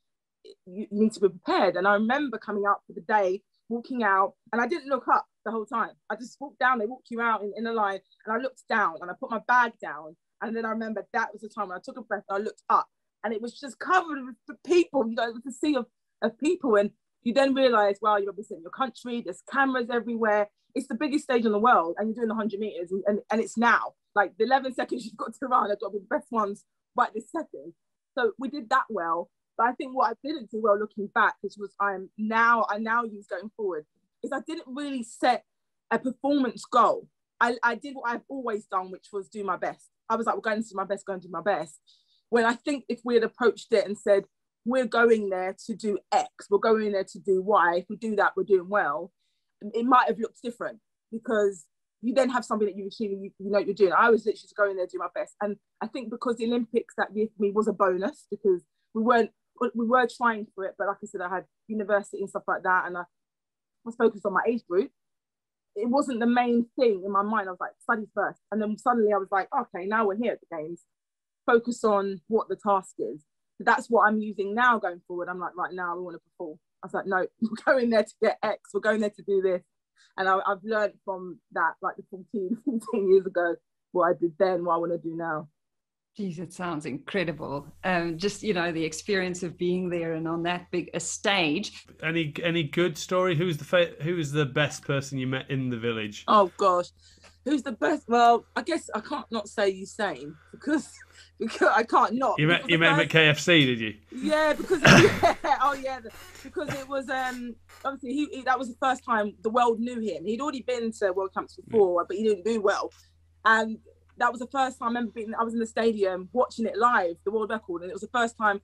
you, you need to be prepared. And I remember coming out for the day, walking out, and I didn't look up the whole time. I just walked down, they walk you out in, in a line, and I looked down and I put my bag down. And then I remember that was the time when I took a breath and I looked up, and it was just covered with people, you know, with the sea of, of people. And you then realize, well, you're representing your country, there's cameras everywhere. It's the biggest stage in the world, and you're doing the one hundred meters, and, and, and it's now. Like the eleven seconds you've got to run, I've got the best ones right this second. So we did that well. But I think what I didn't do well looking back, which was I'm now, I now use going forward, is I didn't really set a performance goal. I, I did what I've always done, which was do my best. I was like, we're going to do my best, going to do my best. When I think if we had approached it and said, we're going there to do X, we're going there to do Y, if we do that, we're doing well, it might have looked different, because you then have something that you've achieved and you, you know what you're doing. I was literally just going there, do my best. And I think because the Olympics that year for me was a bonus, because we weren't, we were trying for it, but like I said, I had university and stuff like that, and I was focused on my age group. It wasn't the main thing in my mind. I was like, study first. And then suddenly I was like, okay, now we're here at the Games. Focus on what the task is. That's what I'm using now going forward. I'm like, right now, we want to perform. I was like, no, we're going there to get X. We're going there to do this. And I, I've learned from that, like the fourteen, fourteen years ago, what I did then, what I want to do now. Geez, it sounds incredible. Um, just, you know, the experience of being there and on that big a stage. Any any good story? Who's the fa- who's the best person you met in the village? Oh gosh, who's the best? Well, I guess I can't not say Usain because because I can't not. You met you met him at K F C, did you? Yeah, because yeah, oh yeah, because it was um obviously he, he that was the first time the world knew him. He'd already been to World Cups before, yeah. but he didn't do well, and. That was the first time I remember being, I was in the stadium watching it live, the world record, and it was the first time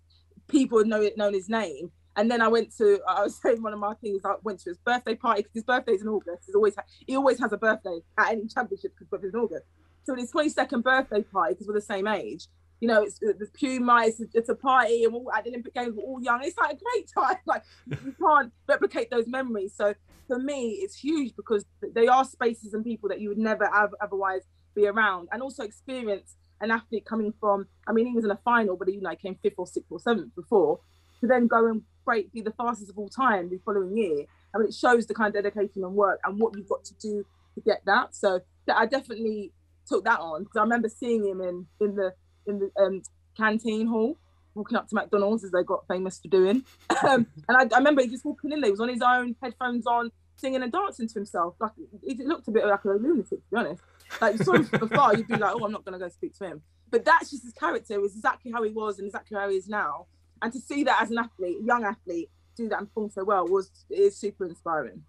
people had known, known his name. And then I went to, I was saying one of my things, I went to his birthday party, because his birthday's in August. He's always, he always has a birthday at any championship because it's in August. So his twenty-second birthday party, because we're the same age, you know, it's the Puma, it's, it's a party, and all, at the Olympic Games, we're all young. It's like a great time. Like, you can't replicate those memories. So for me, it's huge because they are spaces and people that you would never have otherwise be around, and also experience an athlete coming from, I mean, he was in a final, but he, you know, came fifth or sixth or seventh before, to then go and break, be the fastest of all time the following year. I mean, it shows the kind of dedication and work and what you've got to do to get that. So I definitely took that on, because I remember seeing him in in the in the um, canteen hall, walking up to McDonald's, as they got famous for doing. um, and I, I remember he just walking in there, he was on his own, headphones on, singing and dancing to himself. Like, it looked a bit like a lunatic, to be honest. Like, you saw him from afar, you'd be like, oh, I'm not going to go speak to him. But that's just his character, is exactly how he was and exactly how he is now. And to see that as an athlete, young athlete, do that and perform so well was is super inspiring.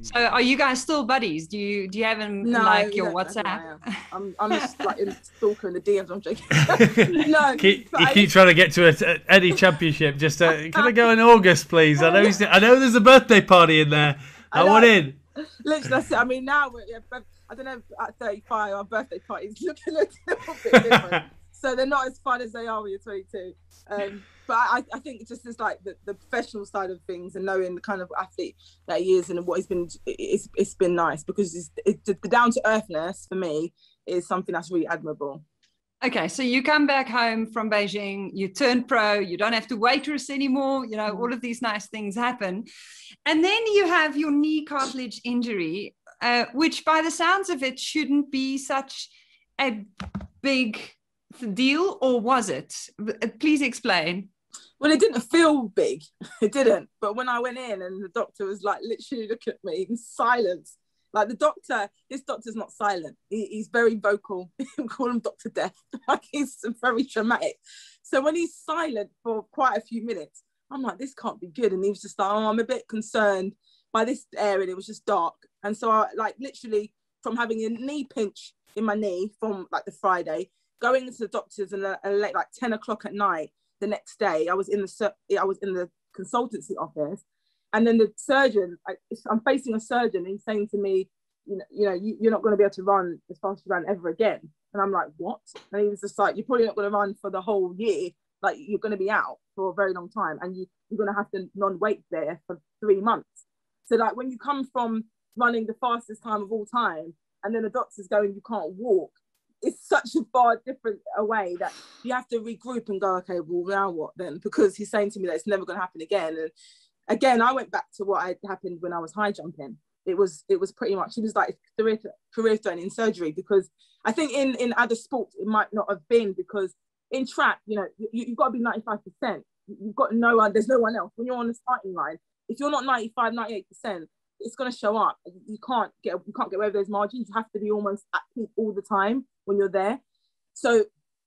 So are you guys still buddies? Do you do you have him no, like your WhatsApp? I'm I'm just like in stalker in the D Ms. I'm joking. no, keep, you I, keep trying to get to a, a, any championship. Just uh, can I go in August, please? I know he's, I know there's a birthday party in there. I, I want in. Literally, that's it. I mean, now we're, yeah, I don't know. At thirty-five, our birthday parties looking a little bit different. So they're not as fun as they are when you're twenty-two. Um, but I, I think just as like the, the professional side of things and knowing the kind of athlete that he is and what he's been, it's it's been nice, because it's, it's, the down-to-earthness for me is something that's really admirable. Okay, so you come back home from Beijing, you turn pro, you don't have to waitress anymore, you know, all of these nice things happen. And then you have your knee cartilage injury, uh, which by the sounds of it shouldn't be such a big deal, or was it? Please explain. Well, it didn't feel big, it didn't, but when I went in and the doctor was like literally looking at me in silence, like the doctor, this doctor's not silent, he, he's very vocal. We call him Doctor Death, like he's very dramatic. So when he's silent for quite a few minutes, I'm like, this can't be good. And he was just like, oh, I'm a bit concerned by this area, and it was just dark. And so I like literally from having a knee pinch in my knee from like the Friday, going into the doctors and late, like ten o'clock at night the next day, I was in the I was in the consultancy office, and then the surgeon, I, I'm facing a surgeon, and he's saying to me, you know, you know, you, you're not going to be able to run as fast as you ran ever again. And I'm like, what? And he was just like, you're probably not going to run for the whole year. Like, you're going to be out for a very long time, and you, you're going to have to non-weight there for three months. So like when you come from running the fastest time of all time, and then the doctor's going, you can't walk. It's such a far different a way that you have to regroup and go, okay, well, now what then? Because he's saying to me that it's never going to happen again. And again, I went back to what had happened when I was high jumping. It was it was pretty much, it was like career, career threatening surgery, because I think in, in other sports, it might not have been, because in track, you know, you, you've got to be ninety-five percent. You've got no one, there's no one else. When you're on the starting line, if you're not ninety-five, ninety-eight percent, it's going to show up. You can't get you can't get away with those margins. You have to be almost at peak all the time when you're there. So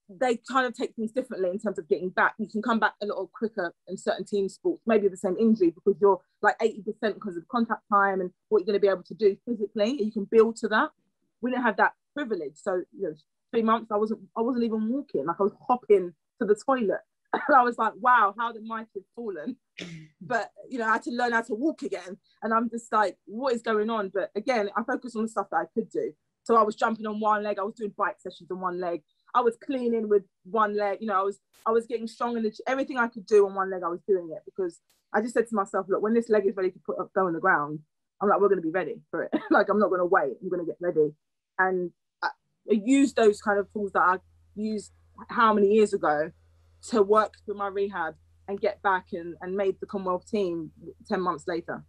they kind of take things differently in terms of getting back. You can come back a little quicker in certain team sports, maybe the same injury, because you're like eighty percent because of contact time and what you're going to be able to do physically. You can build to that. We didn't have that privilege. So you know, three months, I wasn't I wasn't even walking. Like, I was hopping to the toilet. And I was like, wow, how the mighty have fallen. But, you know, I had to learn how to walk again. And I'm just like, what is going on? But again, I focused on the stuff that I could do. So I was jumping on one leg. I was doing bike sessions on one leg. I was cleaning with one leg. You know, I was I was getting strong. And everything I could do on one leg, I was doing it. Because I just said to myself, look, when this leg is ready to put up, go on the ground, I'm like, we're going to be ready for it. Like, I'm not going to wait. I'm going to get ready. And I, I used those kind of tools that I used how many years ago to work through my rehab and get back and, and made the Commonwealth team ten months later.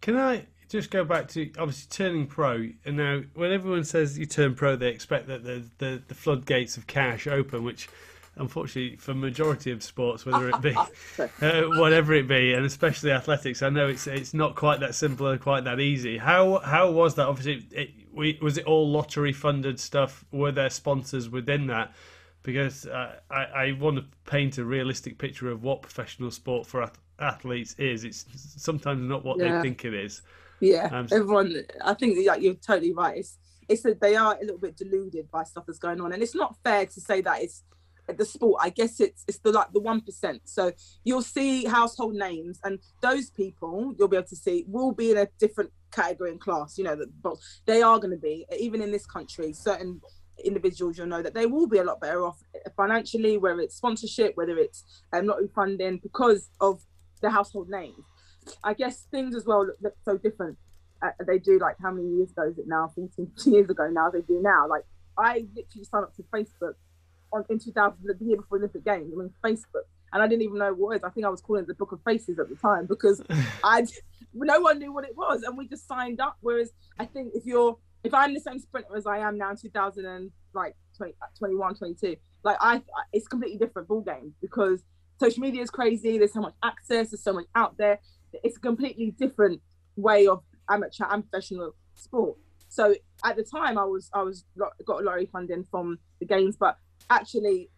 Can I just go back to obviously turning pro. And now, when everyone says you turn pro, they expect that the the, the floodgates of cash open, which, unfortunately, for majority of sports, whether it be uh, whatever it be, and especially athletics, I know it's it's not quite that simple and quite that easy. How how was that? Obviously, it, we, was it all lottery funded stuff? Were there sponsors within that? Because uh, I I want to paint a realistic picture of what professional sport for ath athletes is. It's sometimes not what yeah. they think it is. Yeah, um, everyone. I think like you're totally right. It's it's that they are a little bit deluded by stuff that's going on, and it's not fair to say that it's. The sport, I guess it's it's the like the one percent. So you'll see household names, and those people you'll be able to see will be in a different category and class. You know that, but they are going to be, even in this country, certain individuals. You'll know that they will be a lot better off financially, whether it's sponsorship, whether it's um, lottery funding, because of the household names. I guess things as well look, look so different. Uh, they do like how many years ago is it now? fourteen years ago now they do now. Like I literally signed up to Facebook. On, in two thousand, the year before the Olympic Games, I mean, Facebook, and I didn't even know what it was. I think I was calling it the Book of Faces at the time because I, no one knew what it was, and we just signed up. Whereas I think if you're, if I'm the same sprinter as I am now in two thousand and like twenty, twenty-one, twenty-two, like I, it's completely different ball game because social media is crazy. There's so much access. There's so much out there. It's a completely different way of amateur and professional sport. So at the time, I was, I was got lottery funding from the games, but actually,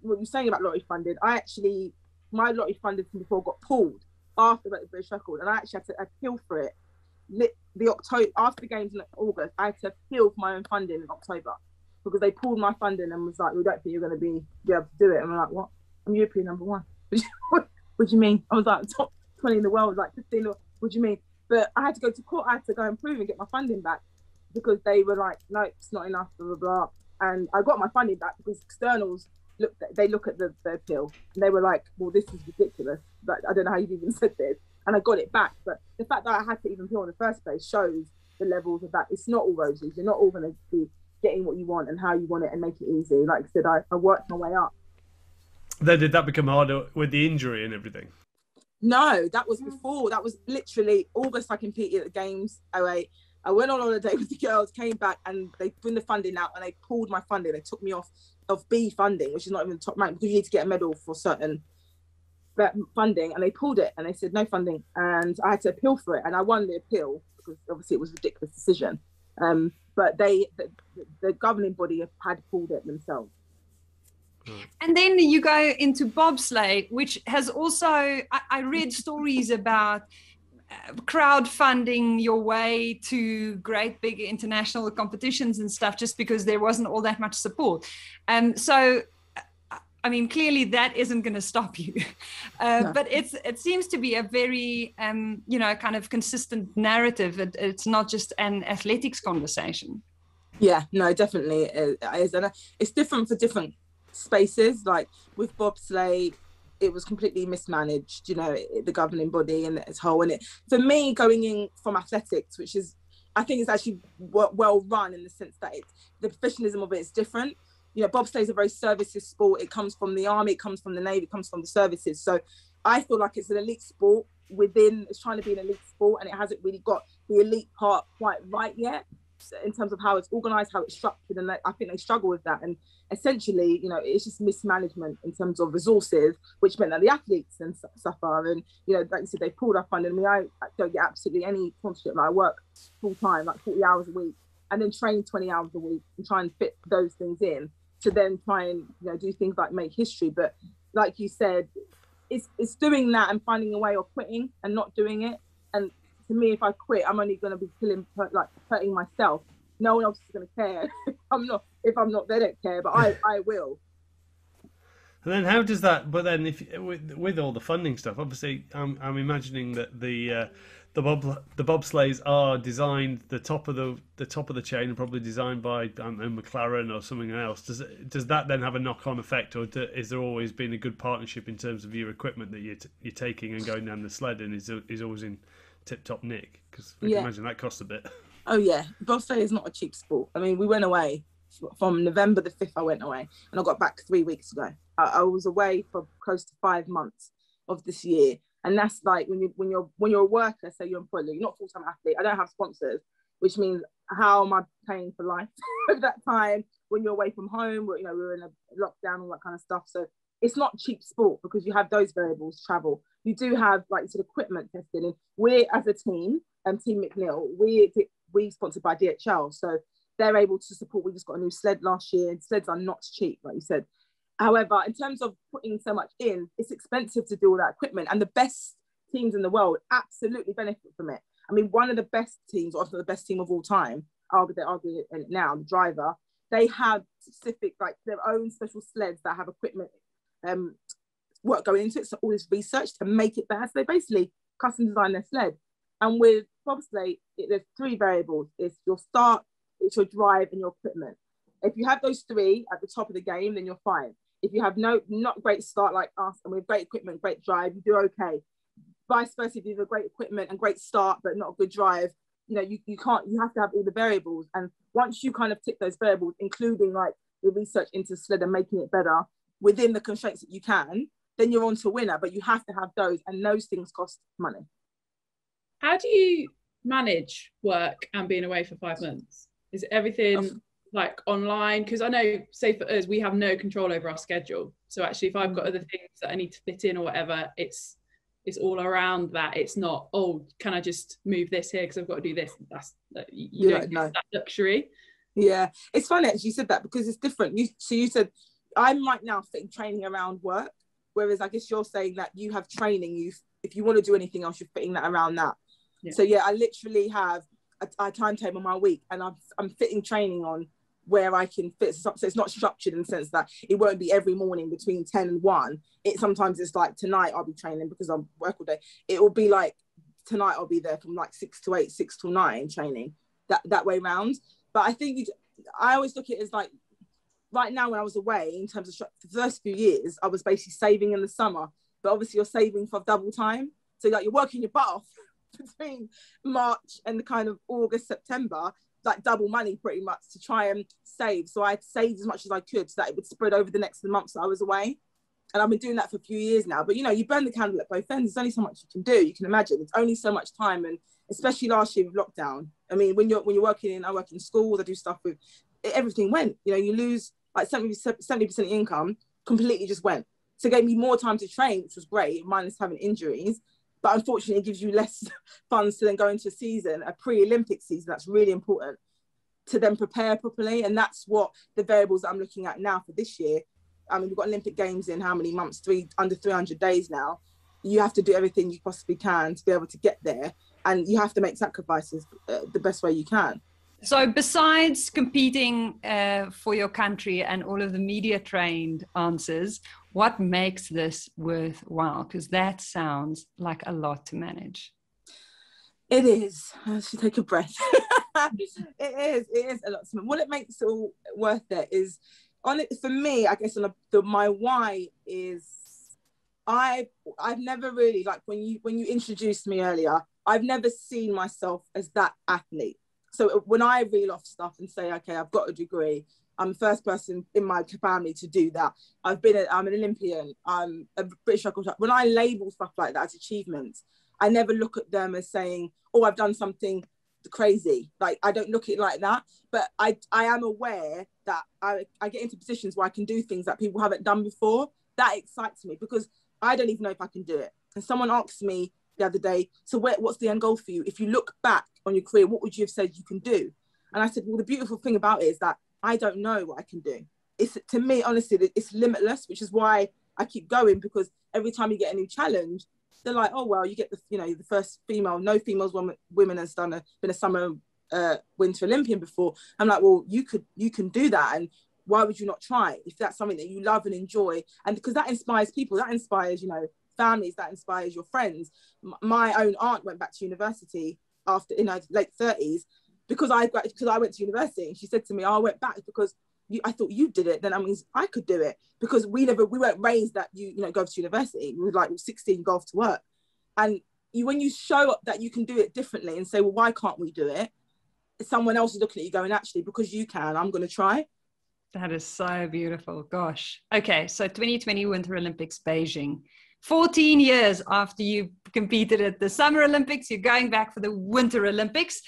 what you're saying about lottery funded, I actually, my lottery funded from before got pulled after the British record, and I actually had to appeal for it. The October after the games in August, I had to appeal for my own funding in October because they pulled my funding and was like, "We don't think you're going to be, be able to do it." And I'm like, "What? I'm European number one. What do you mean?" I was like, "Top twenty in the world, like fifteen. What do you mean?" But I had to go to court. I had to go and prove and get my funding back because they were like, "No, it's not enough." Blah blah blah. And I got my funding back because externals look, they look at the, the appeal and they were like, well, this is ridiculous. But I don't know how you've even said this. And I got it back. But the fact that I had to even appeal in the first place shows the levels of that. It's not all roses. You're not all going to be getting what you want and how you want it and make it easy. Like I said, I, I worked my way up. Then did that become harder with the injury and everything? No, that was before. That was literally August. I competed at the Games, oh eight. I went on holiday with the girls, came back, and they bring the funding out, and they pulled my funding. They took me off of B funding, which is not even the top rank because you need to get a medal for certain funding, and they pulled it, and they said no funding, and I had to appeal for it, and I won the appeal because obviously it was a ridiculous decision. Um, but they, the, the governing body, had pulled it themselves. And then you go into bobsleigh, which has also I, I read stories about. Uh, crowdfunding your way to great big international competitions and stuff just because there wasn't all that much support. Um, so, I mean, clearly that isn't going to stop you. Uh, no. But it's it seems to be a very, um, you know, kind of consistent narrative. It, it's not just an athletics conversation. Yeah, no, definitely it is. And it's different for different spaces. Like with bobsleigh, it was completely mismanaged, you know, it, the governing body and its whole. And it, for me, going in from athletics, which is, I think it's actually well run in the sense that it's, the professionalism of it is different. You know, bobsleigh is a very services sport. It comes from the army, it comes from the navy, it comes from the services. So I feel like it's an elite sport within, it's trying to be an elite sport, and it hasn't really got the elite part quite right yet in terms of how it's organised, how it's structured. And I think they struggle with that. And essentially, you know, it's just mismanagement in terms of resources, which meant that the athletes then suffer. And, you know, like you said, they pulled our funding. I mean, I don't get absolutely any sponsorship. Like, I work full time, like forty hours a week, and then train twenty hours a week and try and fit those things in to then try and, you know, do things like make history. But like you said, it's, it's doing that and finding a way of quitting and not doing it. And to me, if I quit, I'm only going to be killing, like hurting myself. No one else is going to care. I'm not. If I'm not, they don't care. But I, I will. And then, how does that? But then, if with, with all the funding stuff, obviously, I'm, I'm imagining that the uh, the bob the bobsleighs are designed the top of the the top of the chain, and probably designed by I don't know, McLaren or something else. Does does that then have a knock on effect, or do, is there always been a good partnership in terms of your equipment that you're t you're taking and going down the sled, and is is always in tip-top nick? Because I can yeah. imagine that costs a bit. Oh yeah, bobsleigh is not a cheap sport. I mean, we went away from November the fifth. I went away, and I got back three weeks ago. I, I was away for close to five months of this year, And that's like when you when you're when you're a worker, so you're employed, you're not a full-time athlete. I don't have sponsors, which means how am I paying for life at that time when you're away from home? We're, you know, we're in a lockdown, all that kind of stuff. So it's not cheap sport because you have those variables, travel. You do have like sort of equipment testing. And we're as a team, um, Team McNeil, we we sponsored by D H L. So they're able to support. We just got a new sled last year, and sleds are not cheap, like you said. However, in terms of putting so much in, it's expensive to do all that equipment, and the best teams in the world absolutely benefit from it. I mean, one of the best teams, or the best team of all time, argue they argue it now, the Driver, they have specific, like their own special sleds that have equipment um, work going into it. So all this research to make it better. So they basically custom design their sled. And with bobsleigh, it, there's three variables. It's your start, it's your drive, and your equipment. If you have those three at the top of the game, then you're fine. If you have no not great start like us, and we have great equipment, great drive, you do okay. Vice versa, if you have great equipment and great start, but not a good drive, you know, you, you can't, you have to have all the variables. And once you kind of tick those variables, including like the research into sled and making it better within the constraints that you can, then you're on to a winner, but you have to have those, and those things cost money. How do you manage work and being away for five months? Is everything... Um, like online, because I know, say for us, we have no control over our schedule, so actually if I've got other things that I need to fit in or whatever, it's it's all around that. It's not, oh, can I just move this here because I've got to do this? That's you, you don't know that luxury. Yeah, it's funny actually you said that, because it's different. You so you said I'm right now fitting training around work, whereas I guess you're saying that you have training, you if you want to do anything else, you're fitting that around that. Yeah. So yeah, I literally have a, a timetable my week, and I'm, I'm fitting training on where I can fit. So it's not structured in the sense that it won't be every morning between ten and one. It sometimes it's like tonight I'll be training because I'm work all day. It will be like tonight I'll be there from like six to eight, six to nine training, that, that way round. But I think you, I always look at it as like, right now when I was away in terms of for the first few years, I was basically saving in the summer, but obviously you're saving for double time. So like you're working your butt off between March and the kind of August, September, like double money pretty much to try and save. So I saved as much as I could so that it would spread over the next months that I was away. And I've been doing that for a few years now. But you know, you burn the candle at both ends. There's only so much you can do. You can imagine it's only so much time, and especially last year with lockdown. I mean, when you're when you're working in, I work in schools. I do stuff with everything went. You know, you lose like seventy percent of income completely just went. So it gave me more time to train, which was great, minus having injuries. But unfortunately, it gives you less funds to then go into a season, a pre-Olympic season. That's really important to then prepare properly. And that's what the variables that I'm looking at now for this year. I mean, we've got Olympic Games in how many months? Three, under three hundred days now. You have to do everything you possibly can to be able to get there. And you have to make sacrifices uh, the best way you can. So besides competing uh, for your country and all of the media-trained answers, what makes this worthwhile? Because that sounds like a lot to manage. It is. I should take a breath. it is. It is a lot to manage. What it makes it all worth it is, on it for me, I guess on a, the, my why is, I I've never really, like when you when you introduced me earlier, I've never seen myself as that athlete. So when I reel off stuff and say, okay, I've got a degree, I'm the first person in my family to do that. I've been, a, I'm an Olympian, I'm a British record holder. When I label stuff like that as achievements, I never look at them as saying, oh, I've done something crazy. Like, I don't look at it like that. But I, I am aware that I, I get into positions where I can do things that people haven't done before. That excites me because I don't even know if I can do it. And someone asked me the other day, so where, what's the end goal for you? If you look back on your career, what would you have said you can do? And I said, well, the beautiful thing about it is that I don't know what I can do. It's, to me, honestly, it's limitless, which is why I keep going, because every time you get a new challenge, they're like, oh, well, you get the, you know, the first female, no females, woman, women has done a, been a summer uh, winter Olympian before. I'm like, well, you could, you can do that. And why would you not try? If that's something that you love and enjoy. And because that inspires people, that inspires, you know, families, that inspires your friends. M- my own aunt went back to university after in her late thirties, because I because I went to university, and she said to me, oh, I went back because you, I thought you did it, then I mean I could do it, because we never we weren't raised that you you know go to university. We were like sixteen, go off to work. And you when you show up that you can do it differently and say, well, why can't we do it? Someone else is looking at you going, actually, because you can, I'm going to try. That is so beautiful. Gosh. Okay, so twenty twenty Winter Olympics, Beijing. fourteen years after you competed at the Summer Olympics, you're going back for the Winter Olympics.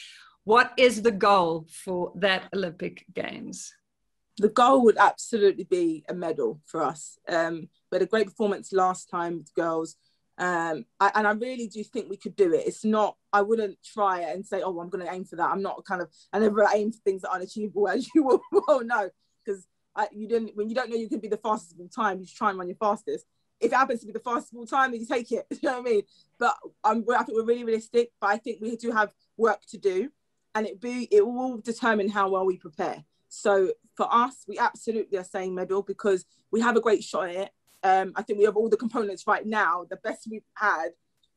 What is the goal for that Olympic Games? The goal would absolutely be a medal for us. Um, we had a great performance last time with girls. Um, I, and I really do think we could do it. It's not, I wouldn't try it and say, oh, I'm going to aim for that. I'm not kind of, I never aim for things that are unachievable, as you will well know, because you didn't, when you don't know you can be the fastest of all time, you just try and run your fastest. If it happens to be the fastest of all time, then you take it, you know what I mean? But um, I think we're really realistic, but I think we do have work to do, and it be it will determine how well we prepare. So for us, we absolutely are saying medal because we have a great shot at it. Um, I think we have all the components right now, the best we've had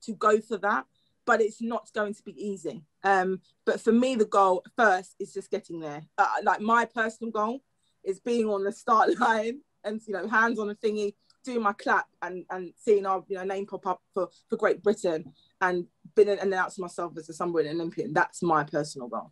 to go for that, but it's not going to be easy. Um, but for me, the goal first is just getting there. Uh, like my personal goal is being on the start line and, you know, hands on a thingy, doing my clap and, and seeing our you know name pop up for, for Great Britain and being and announcing myself as a Sunburn Olympian. That's my personal goal.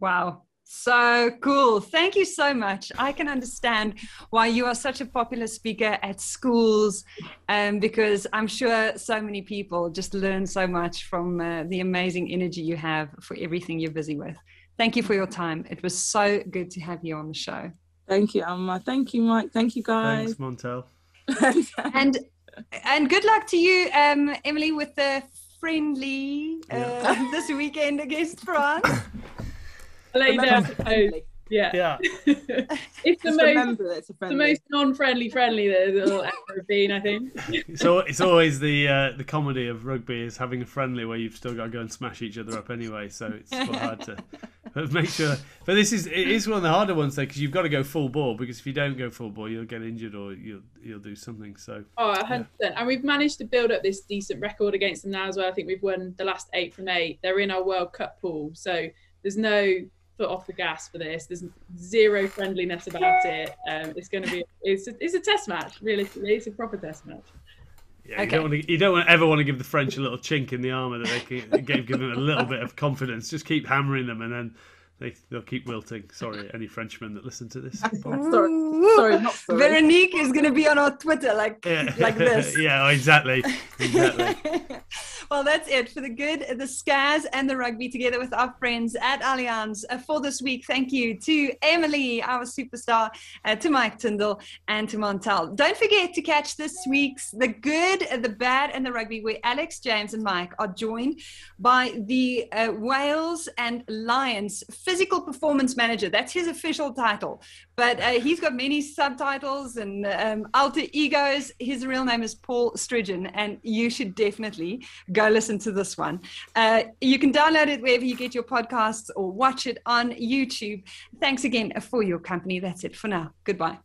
Wow. So cool. Thank you so much. I can understand why you are such a popular speaker at schools, um, because I'm sure so many people just learn so much from uh, the amazing energy you have for everything you're busy with. Thank you for your time. It was so good to have you on the show. Thank you, Alma. Thank you, Mike. Thank you, guys. Thanks, Montell. and, and good luck to you, um, Emily, with the friendly uh, yeah. this weekend against France. Later, oh, yeah, yeah. It's the most, it's the most non-friendly friendly that it'll ever been, I think. So it's always the uh, the comedy of rugby is having a friendly where you've still got to go and smash each other up anyway. So it's quite hard to but make sure. But this is it is one of the harder ones though, because you've got to go full ball. Because if you don't go full ball, you'll get injured or you'll you'll do something. So oh, one hundred percent. Yeah. And we've managed to build up this decent record against them now as well. I think we've won the last eight from eight. They're in our World Cup pool, so there's no off the gas for this. There's zero friendliness about it. Um, it's going to be. It's a, it's a test match. Realistically, it's a proper test match. Yeah, okay. you don't want to. You don't want, ever want to give the French a little chink in the armour that they can give, give them a little bit of confidence. Just keep hammering them, and then they they'll keep wilting. Sorry, any Frenchmen that listen to this. sorry, sorry, not sorry. Veronique is going to be on our Twitter like yeah. like this. Yeah, exactly. Exactly. Well, that's it for the Good, the Scaz and the Rugby, together with our friends at Allianz for this week. Thank you to Emily, our superstar, uh, to Mike Tindall and to Montell. Don't forget to catch this week's The Good, the Bad and the Rugby, where Alex, James and Mike are joined by the uh, Wales and Lions Physical Performance Manager. That's his official title, but uh, he's got many subtitles and um, alter egos. His real name is Paul Strigan, and you should definitely go Go listen to this one. Uh, you can download it wherever you get your podcasts or watch it on YouTube. Thanks again for your company. That's it for now. Goodbye.